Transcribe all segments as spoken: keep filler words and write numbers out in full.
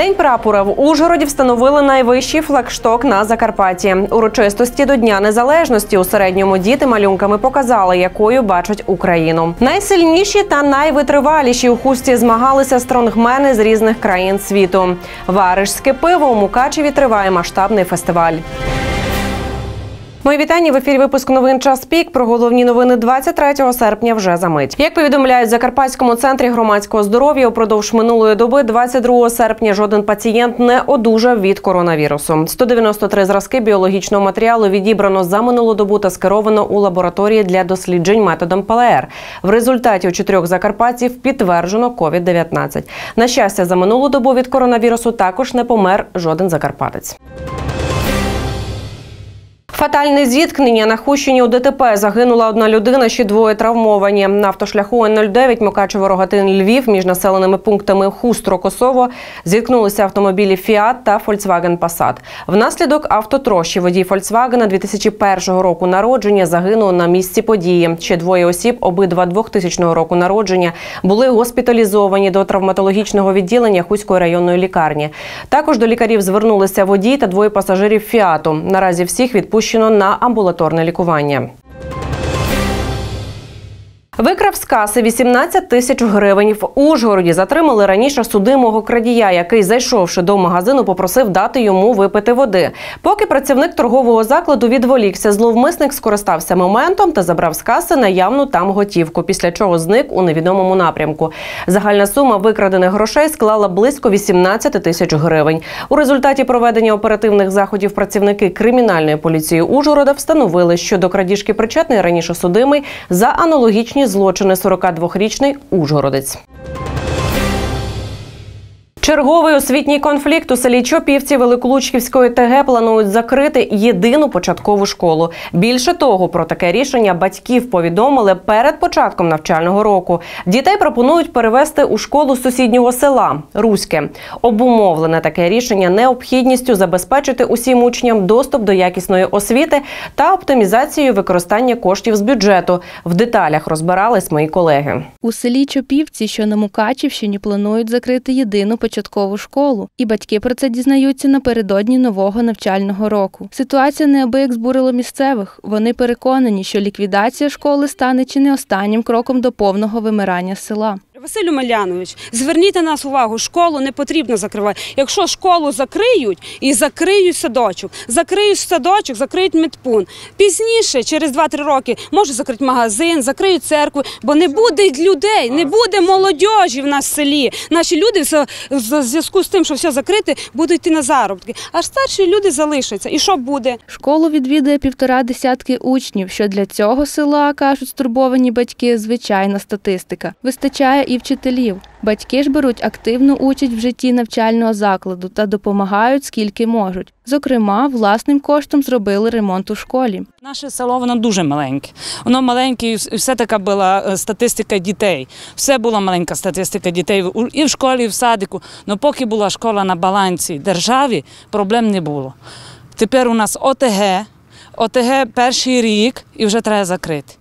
День прапора в Ужгороді встановили найвищий флагшток на Закарпатті. Урочистості до Дня Незалежності у Середньому діти малюнками показали, якою бачать Україну. Найсильніші та найвитриваліші у Хусті змагалися стронгмени з різних країн світу. Варишське пиво у Мукачеві триває масштабний фестиваль. Мої вітання, в ефірі випуск новин «Час пік». Про головні новини двадцять третього серпня вже за мить. Як повідомляють в Закарпатському центрі громадського здоров'я, упродовж минулої доби двадцять другого серпня жоден пацієнт не одужав від коронавірусу. сто дев'яносто три зразки біологічного матеріалу відібрано за минулу добу та скеровано у лабораторії для досліджень методом Пе Ел Ер. В результаті у чотирьох закарпатців підтверджено ковід дев'ятнадцять. На щастя, за минулу добу від коронавірусу також не помер жоден закарпатець. Фатальне зіткнення. На Хущині у Де Те Пе загинула одна людина, ще двоє травмовані. На автошляху Ен нуль дев'ять Мукачево-Рогатин-Львів між населеними пунктами Хуст-Рокосово зіткнулися автомобілі «Фіат» та «Фольксваген-Пасад». Внаслідок автотрощі водій «Фольксвагена» дві тисячі першого року народження загинув на місці події. Ще двоє осіб, обидва двохтисячного року народження, були госпіталізовані до травматологічного відділення Хуської районної лікарні. Також до лікарів звернулися водій та двоє пасажирів «Фіату». Наразі всіх відпущено на амбулаторне лікування. Викрав з каси вісімнадцять тисяч гривень. В Ужгороді затримали раніше судимого крадія, який, зайшовши до магазину, попросив дати йому випити води. Поки працівник торгового закладу відволікся, зловмисник скористався моментом та забрав з каси наявну там готівку, після чого зник у невідомому напрямку. Загальна сума викрадених грошей склала близько вісімнадцять тисяч гривень. У результаті проведення оперативних заходів працівники кримінальної поліції Ужгорода встановили, що до крадіжки причетний раніше судимий за аналогічні злочини сорокадвохрічний ужгородець. Черговий освітній конфлікт у селі Чопівці Великолучківської Те Ге планують закрити єдину початкову школу. Більше того, про таке рішення батьків повідомили перед початком навчального року. Дітей пропонують перевести у школу сусіднього села – Руське. Обумовлене таке рішення необхідністю забезпечити усім учням доступ до якісної освіти та оптимізацією використання коштів з бюджету. В деталях розбирались мої колеги. У селі Чопівці, що на Мукачівщині, планують закрити єдину початкову початкову школу. І батьки про це дізнаються напередодні нового навчального року. Ситуація неабияк збурила місцевих. Вони переконані, що ліквідація школи стане чи не останнім кроком до повного вимирання села. Василю Малянович, зверніть на нас увагу, школу не потрібно закривати. Якщо школу закриють, і закриють садочок, закриють садочок, закриють медпункт. Пізніше, через два-три роки, може закрити магазин, закриють церкву, бо не буде людей, не буде молодіжі в нас в селі. Наші люди в зв'язку з тим, що все закрите, будуть йти на заробітки. А старші люди залишаться. І що буде? Школу відвідує півтора десятки учнів, що для цього села, кажуть стурбовані батьки, звичайна статистика. Вистачає і вчителів. Батьки ж беруть активну участь в житті навчального закладу та допомагають скільки можуть. Зокрема, власним коштом зробили ремонт у школі. Наше село, воно дуже маленьке. Воно маленьке, і все така була статистика дітей. Все була маленька статистика дітей і в школі, і в садику. Але поки була школа на балансі держави, проблем не було. Тепер у нас О Те Ге, О Те Ге перший рік і вже треба закрити.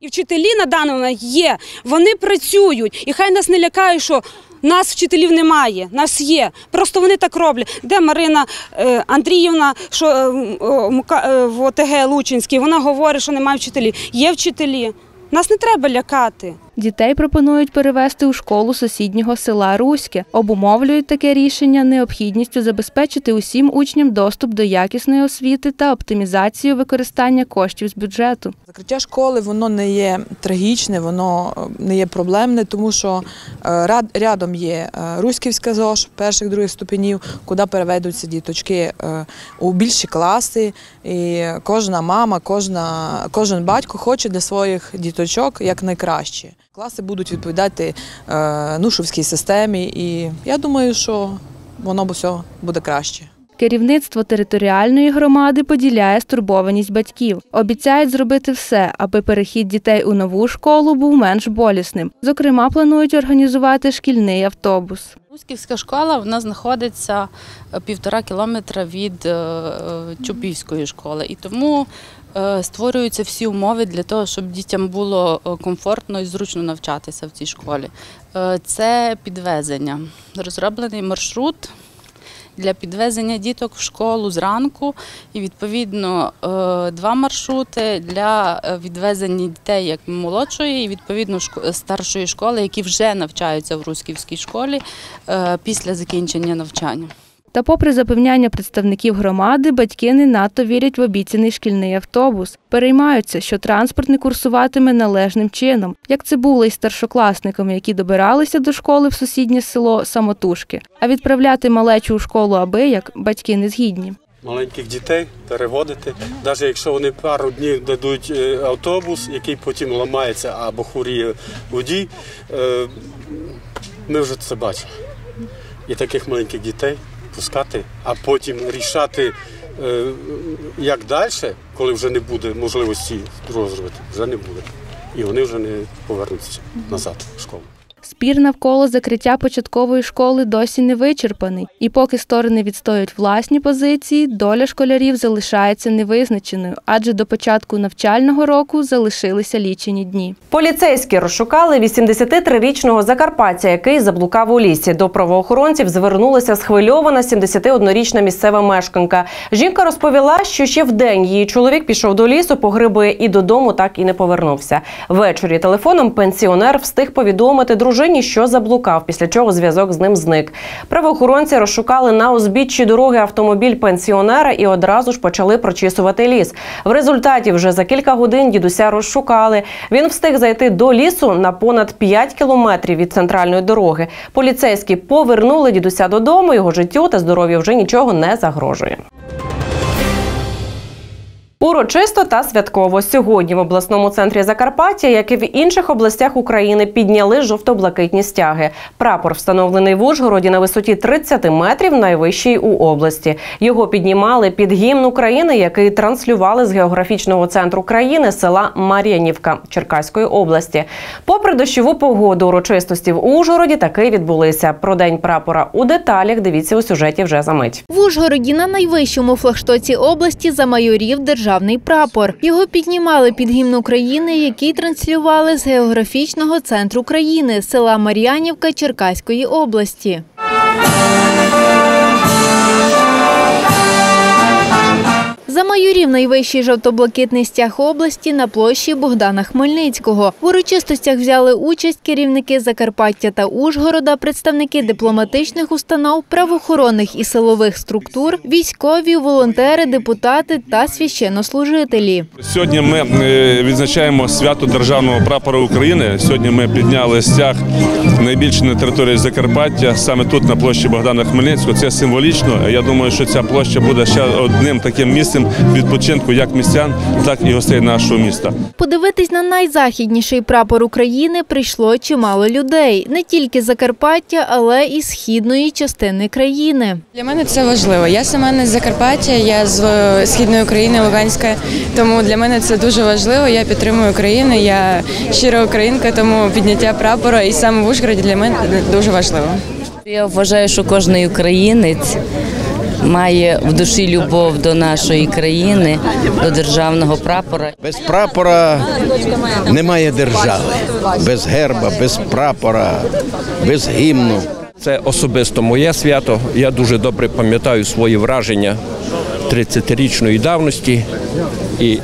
І вчителі на даному є, вони працюють, і хай нас не лякає, що нас вчителів немає, нас є, просто вони так роблять. Де Марина е, Андріївна, що е, в О Те Ге Лучинській, вона говорить, що немає вчителів. Є вчителі, нас не треба лякати. Дітей пропонують перевести у школу сусіднього села Руське. Обумовлюють таке рішення необхідністю забезпечити усім учням доступ до якісної освіти та оптимізацію використання коштів з бюджету. Закриття школи, воно не є трагічне, воно не є проблемне, тому що рядом є Руськівська ЗОШ перших, других ступенів, куди переведуться діточки у більші класи. І кожна мама, кожна, кожен батько хоче для своїх діточок якнайкраще. Класи будуть відповідати е, нушовській системі, і я думаю, що воно все буде краще. Керівництво територіальної громади поділяє стурбованість батьків. Обіцяють зробити все, аби перехід дітей у нову школу був менш болісним. Зокрема, планують організувати шкільний автобус. Руськівська школа вона знаходиться півтора кілометра від Чопівської школи, і тому створюються всі умови для того, щоб дітям було комфортно і зручно навчатися в цій школі. Це підвезення, розроблений маршрут для підвезення діток в школу зранку і, відповідно, два маршрути для відвезення дітей як молодшої і, відповідно, старшої школи, які вже навчаються в Руськівській школі після закінчення навчання. Та попри запевняння представників громади, батьки не надто вірять в обіцяний шкільний автобус. Переймаються, що транспорт не курсуватиме належним чином, як це було із старшокласниками, які добиралися до школи в сусіднє село самотужки. А відправляти малечу у школу абияк батьки не згідні. Маленьких дітей переводити, навіть якщо вони пару днів дадуть автобус, який потім ламається або хворіє водій, ми вже це бачимо. І таких маленьких дітей. А потім рішати, як далі, коли вже не буде можливості розробити, вже не буде. І вони вже не повернуться назад в школу. Спір навколо закриття початкової школи досі не вичерпаний. І поки сторони відстоюють власні позиції, доля школярів залишається невизначеною, адже до початку навчального року залишилися лічені дні. Поліцейські розшукали вісімдесятитрирічного закарпатця, який заблукав у лісі. До правоохоронців звернулася схвильована сімдесятиоднорічна місцева мешканка. Жінка розповіла, що ще вдень її чоловік пішов до лісу по гриби і додому так і не повернувся. Ввечері телефоном пенсіонер встиг повідомити дружині, що заблукав, після чого зв'язок з ним зник. Правоохоронці розшукали на узбіччі дороги автомобіль пенсіонера і одразу ж почали прочісувати ліс. В результаті вже за кілька годин дідуся розшукали. Він встиг зайти до лісу на понад п'ять кілометрів від центральної дороги. Поліцейські повернули дідуся додому, його життю та здоров'ю вже нічого не загрожує. Урочисто та святково. Сьогодні в обласному центрі Закарпаття, як і в інших областях України, підняли жовто-блакитні стяги. Прапор встановлений в Ужгороді на висоті тридцяти метрів, найвищий у області. Його піднімали під гімн України, який транслювали з географічного центру країни, села Мар'янівка Черкаської області. Попри дощову погоду, урочистості в Ужгороді таки відбулися. Про день прапора у деталях дивіться у сюжеті вже за мить. В Ужгороді на найвищому флагштоці області замайорів державний прапор. Його піднімали під гімн України, який транслювали з географічного центру країни, села Мар'янівка Черкаської області. Замайорів найвищий жовто-блакитний стяг області на площі Богдана Хмельницького. В урочистостях взяли участь керівники Закарпаття та Ужгорода, представники дипломатичних установ, правоохоронних і силових структур, військові, волонтери, депутати та священнослужителі. Сьогодні ми відзначаємо свято державного прапора України. Сьогодні ми підняли стяг найбільше на території Закарпаття, саме тут, на площі Богдана Хмельницького. Це символічно. Я думаю, що ця площа буде ще одним таким місцем відпочинку як містян, так і гостей нашого міста. Подивитись на найзахідніший прапор України прийшло чимало людей. Не тільки з Закарпаття, але і східної частини країни. Для мене це важливо. Я сама не з Закарпаття, я з східної України, Луганська. Тому для мене це дуже важливо. Я підтримую Україну, я щира українка, тому підняття прапора і саме в Ужгороді для мене дуже важливо. Я вважаю, що кожен українець має в душі любов до нашої країни, до державного прапора. Без прапора немає держави, без герба, без прапора, без гімну. Це особисто моє свято. Я дуже добре пам'ятаю свої враження тридцятирічної давності. І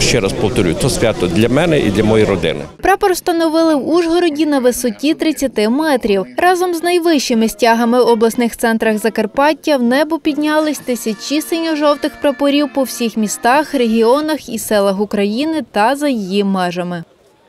ще раз повторюю, це свято для мене і для моєї родини. Прапор встановили в Ужгороді на висоті тридцяти метрів. Разом з найвищими стягами в обласних центрах Закарпаття в небо піднялись тисячі синьо-жовтих прапорів по всіх містах, регіонах і селах України та за її межами.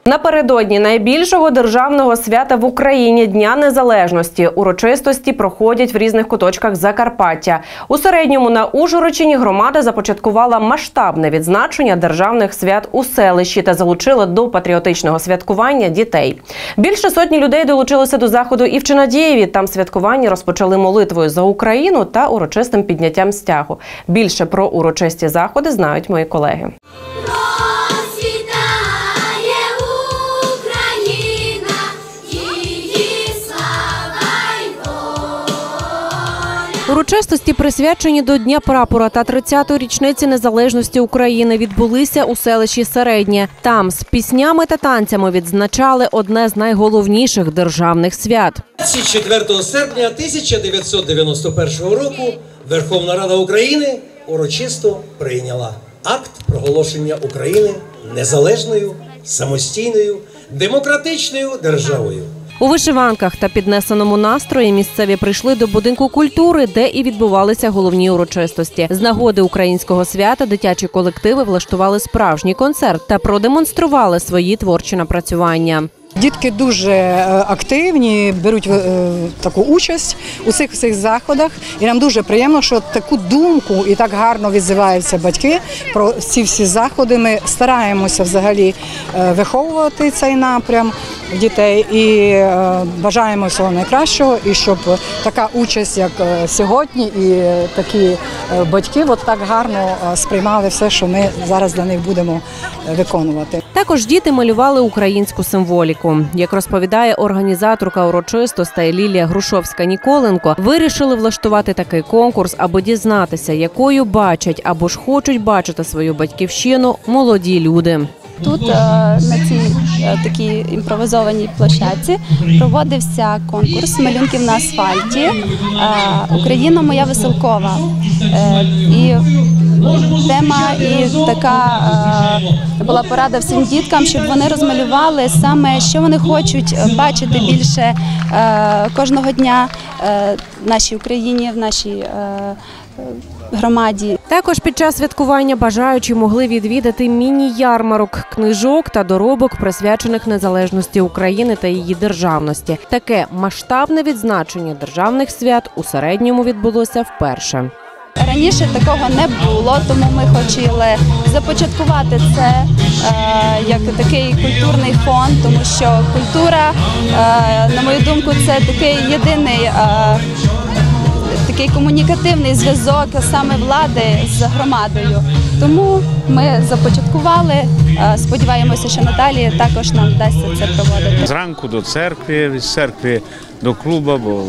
Напередодні найбільшого державного свята в Україні – Дня Незалежності. Урочистості проходять в різних куточках Закарпаття. У середньому на Ужгородщині громада започаткувала масштабне відзначення державних свят у селищі та залучила до патріотичного святкування дітей. Більше сотні людей долучилося до заходу і в Чинадієві. Там святкування розпочали молитвою за Україну та урочистим підняттям стягу. Більше про урочисті заходи знають мої колеги. Урочистості, присвячені до Дня прапора та тридцятої річниці незалежності України, відбулися у селищі Середнє. Там з піснями та танцями відзначали одне з найголовніших державних свят. двадцять четвертого серпня тисяча дев'ятсот дев'яносто першого року Верховна Рада України урочисто прийняла акт проголошення України незалежною, самостійною, демократичною державою. У вишиванках та піднесеному настрої місцеві прийшли до будинку культури, де і відбувалися головні урочистості. З нагоди українського свята дитячі колективи влаштували справжній концерт та продемонстрували свої творчі напрацювання. Дітки дуже активні, беруть таку участь у цих всіх заходах. І нам дуже приємно, що таку думку і так гарно відзиваються батьки про ці всі заходи. Ми стараємося взагалі виховувати цей напрям дітей і бажаємо всього найкращого, і щоб така участь, як сьогодні, і такі батьки от так гарно сприймали все, що ми зараз для них будемо виконувати. Також діти малювали українську символіку. Як розповідає організаторка урочистостей Лілія Грушовська-Ніколенко, вирішили влаштувати такий конкурс, аби дізнатися, якою бачать або ж хочуть бачити свою батьківщину молоді люди. Тут на цій такій імпровізованій площадці проводився конкурс малюнків на асфальті «Україна моя веселкова». І тема і така була порада всім діткам, щоб вони розмалювали саме, що вони хочуть бачити більше кожного дня в нашій Україні, в нашій громаді. Також під час святкування бажаючі могли відвідати міні-ярмарок книжок та доробок, присвячених незалежності України та її державності. Таке масштабне відзначення державних свят у Середньому відбулося вперше. Раніше такого не було, тому ми хотіли започаткувати це е, як такий культурний фонд, тому що культура, е, на мою думку, це такий єдиний е, такий комунікативний зв'язок саме влади з громадою. Тому ми започаткували, сподіваємося, що надалі також нам вдасться це проводити. Зранку до церкви, з церкви до клубу, бо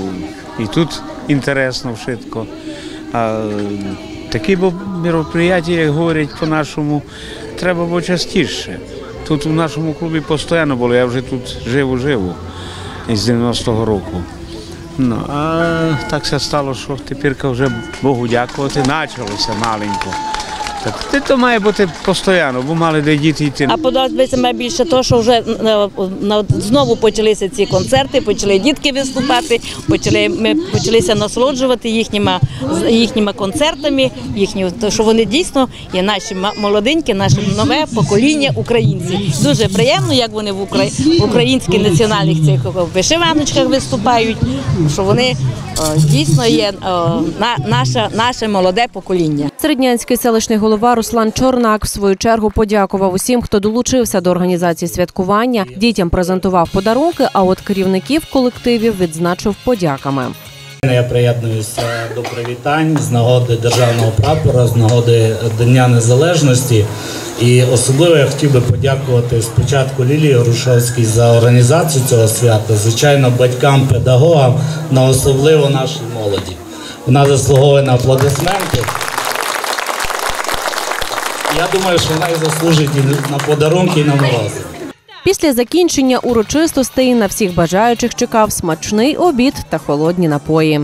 і тут інтересно вшитко. Такі мероприятия, як говорять по-нашому, треба бо частіше. Тут в нашому клубі постійно було, я вже тут живу-живу з дев'яностого року. Ну, а так все стало, що тепер вже Богу дякувати, почалося маленько. Так, це має бути постійно, бо мали де діти йти. А подобається мені більше те, що вже знову почалися ці концерти, почали дітки виступати, почали, ми почалися насолоджувати їхніми, їхніми концертами, їхні, що вони дійсно є наші молоденькі, наше нове покоління українців. Дуже приємно, як вони в українських національних цих вишиваночках виступають, що вони дійсно є наше, наше молоде покоління. Середнянський селищний голова Руслан Чорнак в свою чергу подякував усім, хто долучився до організації святкування. Дітям презентував подарунки, а от керівників колективів відзначив подяками. Я приєднуюся до привітань з нагоди державного прапора, з нагоди Дня Незалежності. І особливо я хотів би подякувати спочатку Лілії Грушовській за організацію цього свята, звичайно, батькам, педагогам, на особливо нашій молоді. Вона заслуговує на аплодисменти. Я думаю, що вона і заслужить і на подарунки, і на морози. Після закінчення урочистостей на всіх бажаючих чекав смачний обід та холодні напої.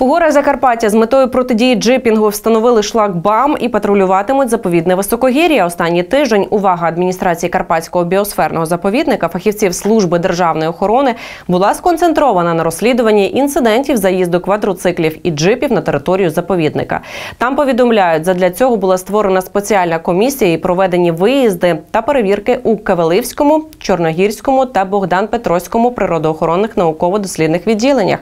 У горах Закарпаття з метою протидії джипінгу встановили шлагбаум і патрулюватимуть заповідне високогір'я. Останній тиждень увага адміністрації Карпатського біосферного заповідника, фахівців служби державної охорони була сконцентрована на розслідуванні інцидентів заїзду квадроциклів і джипів на територію заповідника. Там повідомляють, задля цього була створена спеціальна комісія і проведені виїзди та перевірки у Ковалівському, Чорногірському та Богдан-Петровському природоохоронних науково-дослідних відділеннях.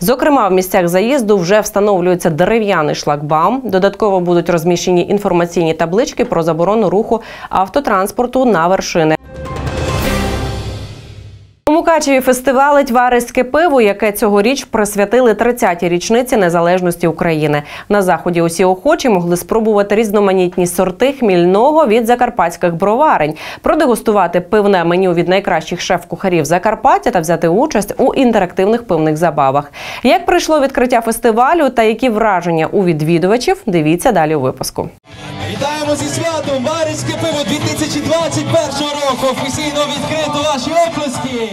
Зокрема, в місцях заїзду вже встановлюється дерев'яний шлагбаум. Додатково будуть розміщені інформаційні таблички про заборону руху автотранспорту на вершини. У Мукачеві фестивалить «Варишське пиво», яке цьогоріч присвятили тридцятій річниці незалежності України. На заході усі охочі могли спробувати різноманітні сорти хмільного від закарпатських броварень, продегустувати пивне меню від найкращих шеф-кухарів Закарпаття та взяти участь у інтерактивних пивних забавах. Як пройшло відкриття фестивалю та які враження у відвідувачів, дивіться далі у випуску. Вітаємо зі святом! «Варишське пиво» дві тисячі двадцять першого року офіційно відкрито ваші оплески!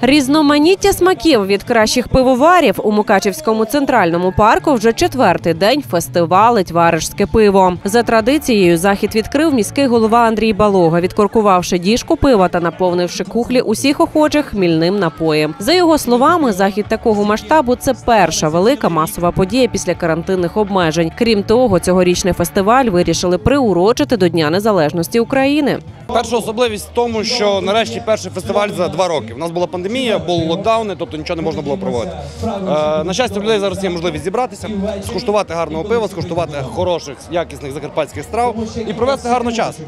Різноманіття смаків від кращих пивоварів у Мукачевському центральному парку вже четвертий день фестивалить «Варишське пиво». За традицією, захід відкрив міський голова Андрій Балога, відкоркувавши діжку пива та наповнивши кухлі усіх охочих хмільним напоєм. За його словами, захід такого масштабу – це перша велика масова подія після карантинних обмежень. Крім того, цьогорічний фестиваль вирішили приурочити до Дня Незалежності України. Перша особливість в тому, що нарешті перший фестиваль за два роки. У нас була пандемія, були локдауни, тобто нічого не можна було проводити. На щастя, в людей зараз є можливість зібратися, скуштувати гарного пива, скуштувати хороших, якісних закарпатських страв і провести гарний час.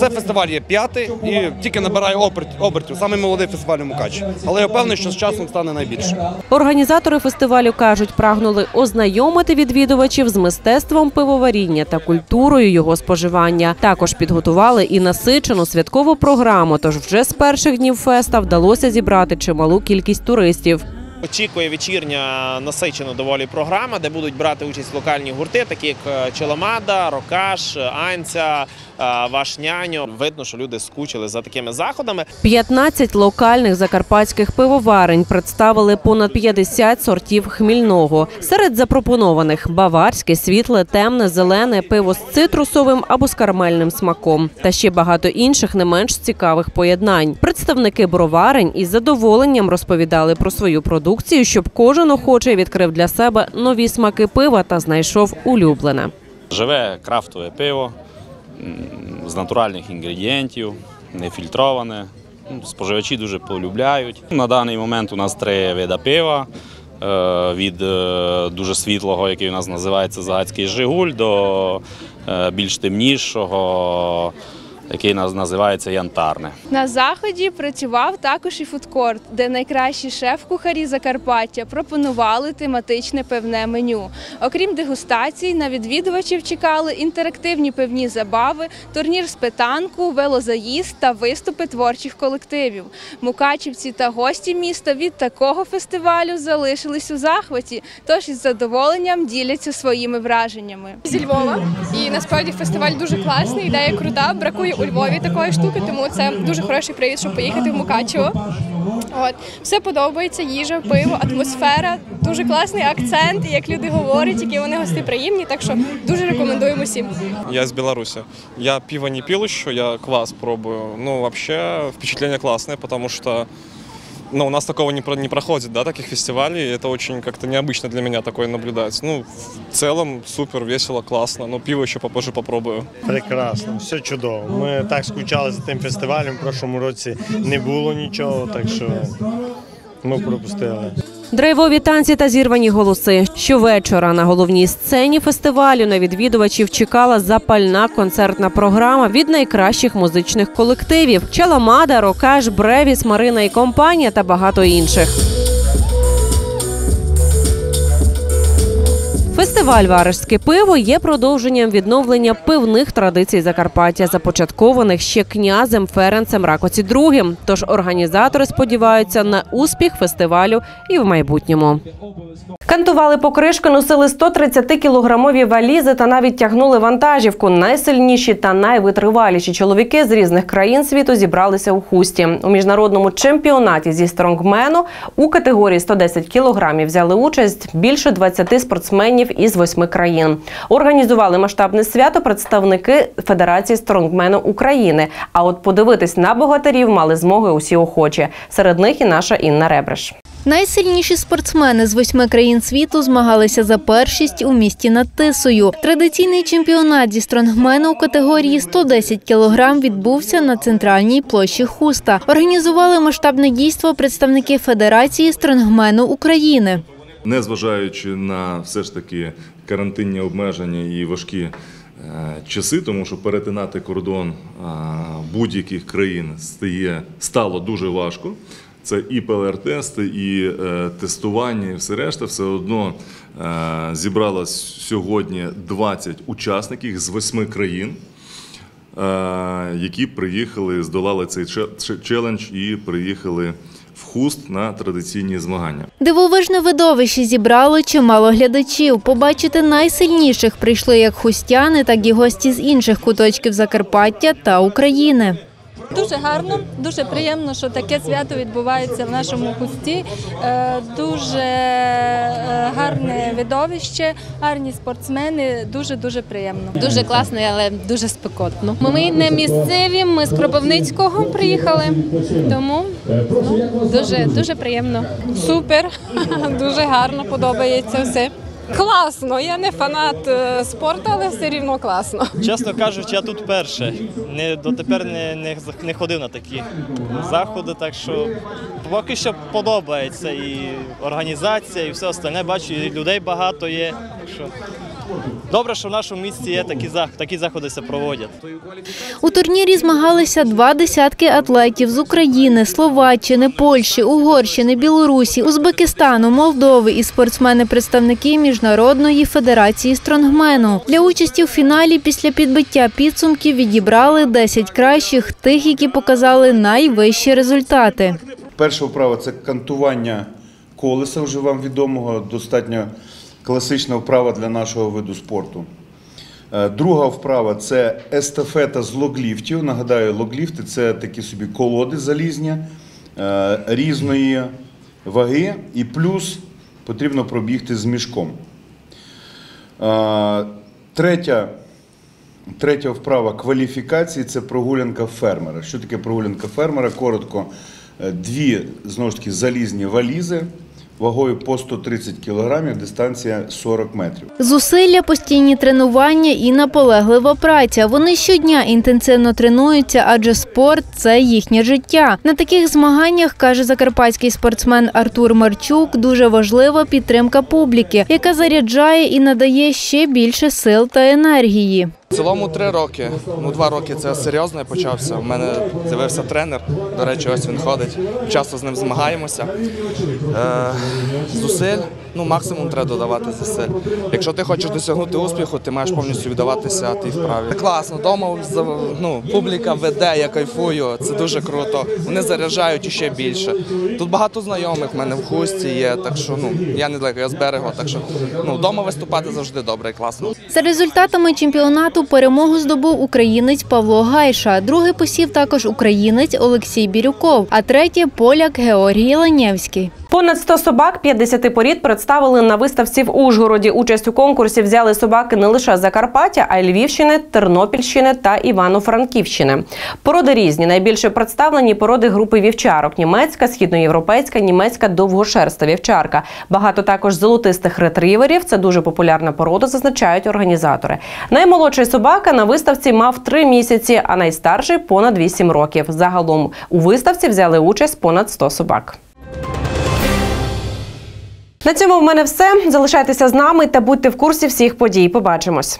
Цей фестиваль є п'ятий і тільки набирає обертів. Самий молодий фестиваль у Мукачеві. Але я впевнений, що з часом стане найбільше. Організатори фестивалю кажуть, прагнули ознайомити відвідувачів з мистецтвом пивоваріння та культурою його споживання. Також підготували і насичену святкову програму, тож вже з перших днів феста вдалося зібрати чималу кількість туристів. Очікує вечірня насичена доволі програма, де будуть брати участь локальні гурти, такі як Чорномазе, Рокаш, Анця, Вашняньо. Видно, що люди скучили за такими заходами. п'ятнадцять локальних закарпатських пивоварень представили понад п'ятдесят сортів хмільного. Серед запропонованих – баварське, світле, темне, зелене, пиво з цитрусовим або з карамельним смаком. Та ще багато інших не менш цікавих поєднань. Представники броварень із задоволенням розповідали про свою продукцію, щоб кожен охочий відкрив для себе нові смаки пива та знайшов улюблене. Живе крафтове пиво з натуральних інгредієнтів, нефільтроване. Споживачі дуже полюбляють. На даний момент у нас три види пива. Від дуже світлого, який у нас називається «Загадський Жигуль», до більш темнішого, який називається «Янтарне». На заході працював також і фудкорт, де найкращі шеф-кухарі Закарпаття пропонували тематичне пивне меню. Окрім дегустацій, на відвідувачів чекали інтерактивні пивні забави, турнір з питанку, велозаїзд та виступи творчих колективів. Мукачевці та гості міста від такого фестивалю залишились у захваті, тож із задоволенням діляться своїми враженнями. Зі Львова, і насправді фестиваль дуже класний, ідея крута, бракує у Львові такої штуки, тому це дуже хороший привід, щоб поїхати в Мукачево. От. Все подобається, їжа, пиво, атмосфера, дуже класний акцент, як люди говорять, які вони гостеприємні, так що дуже рекомендуємо всім. Я з Білорусі. Я пиво не пил ще, я квас пробую. Ну, взагалі, впечатлення класне, тому що ну, у нас такого не проходит, да, таких фестивалей, это очень как-то необычно для меня такое наблюдать. Ну, в целом супер, весело, классно, но пиво еще попозже попробую. Прекрасно, все чудово. Ми так скучали за тим фестивалем, в прошлому році не було нічого, так що ми пропустили. Драйвові танці та зірвані голоси. Щовечора на головній сцені фестивалю на відвідувачів чекала запальна концертна програма від найкращих музичних колективів – Чаламада, Рокаш, Бревіс, Марина і компанія та багато інших. Фестиваль «Варишське пиво» є продовженням відновлення пивних традицій Закарпаття, започаткованих ще князем Ференцем Ракоці другим. Тож організатори сподіваються на успіх фестивалю і в майбутньому. Кантували покришки, носили сто тридцятикілограмові валізи та навіть тягнули вантажівку. Найсильніші та найвитриваліші чоловіки з різних країн світу зібралися у Хусті. У міжнародному чемпіонаті зі стронгмену у категорії сто десять кілограмів взяли участь більше двадцяти спортсменів із восьми країн. Організували масштабне свято представники Федерації стронгмену України. А от подивитись на богатирів мали змоги усі охочі. Серед них і наша Інна Ребриш. Найсильніші спортсмени з восьми країн світу змагалися за першість у місті над Тисою. Традиційний чемпіонат зі стронгмену у категорії сто десять кілограмів відбувся на центральній площі Хуста. Організували масштабне дійство представники Федерації стронгмену України. Незважаючи на все ж таки карантинні обмеження і важкі часи, тому що перетинати кордон будь-яких країн стало дуже важко, це і П Л Р-тести, і тестування, і все решта. Все одно зібралось сьогодні двадцять учасників з восьми країн, які приїхали, здолали цей челендж і приїхали в Хуст на традиційні змагання. Дивовижне видовище зібрало чимало глядачів. Побачити найсильніших прийшли як хустяни, так і гості з інших куточків Закарпаття та України. Дуже гарно, дуже приємно, що таке свято відбувається в нашому Хусті. Дуже гарне видовище, гарні спортсмени, дуже-дуже приємно. Дуже класно, але дуже спекотно. Ми не місцеві, ми з Кропивницького приїхали, тому дуже-дуже приємно. Супер, дуже гарно, подобається все. Класно, я не фанат спорту, але все рівно класно. Чесно кажучи, я тут перше. Не, дотепер не, не, не ходив на такі заходи, так що поки що подобається і організація, і все остальне. Бачу, і людей багато є. Так що добре, що в нашому місті є такі, такі заходи се проводять. У турнірі змагалися два десятки атлетів з України, Словаччини, Польщі, Угорщини, Білорусі, Узбекистану, Молдови і спортсмени-представники Міжнародної федерації стронгмену. Для участі в фіналі після підбиття підсумків відібрали десять кращих, тих, які показали найвищі результати. Перша вправа – це кантування колеса, вже вам відомого, достатньо класична вправа для нашого виду спорту. Друга вправа – це естафета з логліфтів. Нагадаю, логліфти – це такі собі колоди залізні, різної ваги, і плюс потрібно пробігти з мішком. Третя, третя вправа кваліфікації – це прогулянка фермера. Що таке прогулянка фермера? Коротко, дві, знову ж таки, залізні валізи вагою по сто тридцять кілограмів, дистанція сорок метрів. Зусилля, постійні тренування і наполеглива праця. Вони щодня інтенсивно тренуються, адже спорт – це їхнє життя. На таких змаганнях, каже закарпатський спортсмен Артур Марчук, дуже важлива підтримка публіки, яка заряджає і надає ще більше сил та енергії. В цілому три роки. Ну, два роки це серйозно почався. У мене з'явився тренер. До речі, ось він ходить. Часто з ним змагаємося. Е, зусиль, ну, максимум треба додавати зусиль. Якщо ти хочеш досягнути успіху, ти маєш повністю віддаватися тій вправі. Класно, вдома, ну, публіка веде, я кайфую, це дуже круто. Вони заряджають іще більше. Тут багато знайомих в мене в Хусті є, так що, ну, я недалеко, я з берега, так що, ну, вдома виступати завжди добре і класно. За результатами чемпіонату перемогу здобув українець Павло Гайша, другий посів також українець Олексій Бірюков, а третє – поляк Георгій Ланєвський. Понад сто собак п'ятдесяти порід представили на виставці в Ужгороді. Участь у конкурсі взяли собаки не лише Закарпаття, а й Львівщини, Тернопільщини та Івано-Франківщини. Породи різні. Найбільше представлені породи групи вівчарок – німецька, східноєвропейська, німецька довгошерста вівчарка. Багато також золотистих ретриверів. Це дуже популярна порода, зазначають організатори. Наймолодший собака на виставці мав три місяці, а найстарший – понад вісім років. Загалом у виставці взяли участь понад сто собак. На цьому в мене все. Залишайтеся з нами та будьте в курсі всіх подій. Побачимось.